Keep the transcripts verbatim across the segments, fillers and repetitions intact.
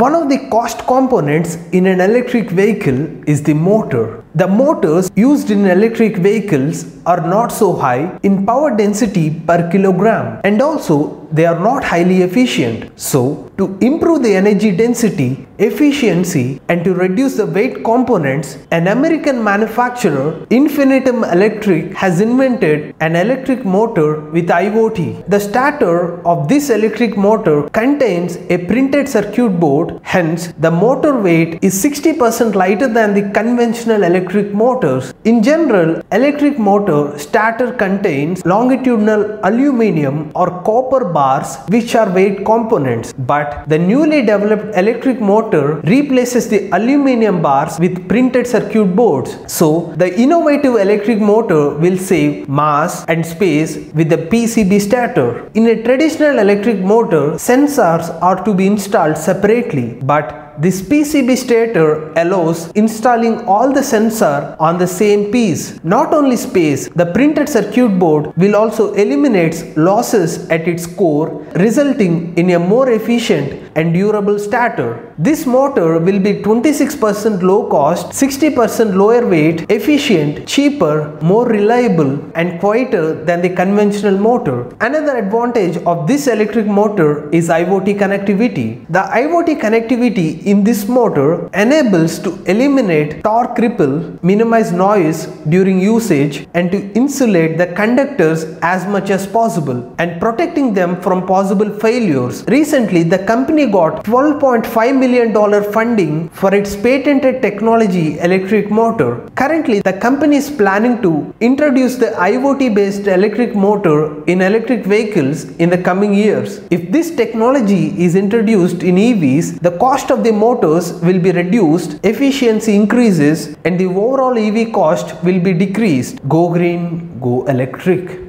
One of the cost components in an electric vehicle is the motor. The motors used in electric vehicles are not so high in power density per kilogram, and also they are not highly efficient. So, to improve the energy density, efficiency, and to reduce the weight components, an American manufacturer, Infinitum Electric, has invented an electric motor with I O T. The starter of this electric motor contains a printed circuit board, hence the motor weight is sixty percent lighter than the conventional electric motors. In general, electric motor starter contains longitudinal aluminum or copper bars, which are weight components, but the newly developed electric motor replaces the aluminum bars with printed circuit boards. So, the innovative electric motor will save mass and space with the P C B starter. In a traditional electric motor, sensors are to be installed separately, but this P C B starter allows installing all the sensor on the same piece. Not only space, the printed circuit board will also eliminate losses at its core, resulting in a more efficient and durable starter. This motor will be twenty-six percent low cost, sixty percent lower weight, efficient, cheaper, more reliable, and quieter than the conventional motor. Another advantage of this electric motor is I O T connectivity. The I O T connectivity in this motor enables to eliminate torque ripple, minimize noise during usage, and to insulate the conductors as much as possible and protecting them from possible failures. Recently, the company got twelve point five million dollars funding for its patented technology electric motor. Currently, the company is planning to introduce the I O T based electric motor in electric vehicles in the coming years. If this technology is introduced in E Vs, the cost of the motors will be reduced, efficiency increases, and the overall E V cost will be decreased. Go green, go electric.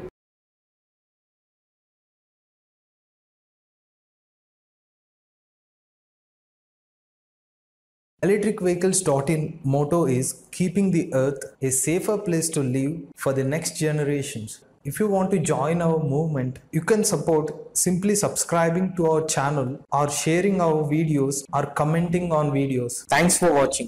Electric Vehicles dot in motto is keeping the earth a safer place to live for the next generations. If you want to join our movement, you can support simply subscribing to our channel or sharing our videos or commenting on videos. Thanks for watching.